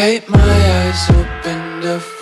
Take my eyes open to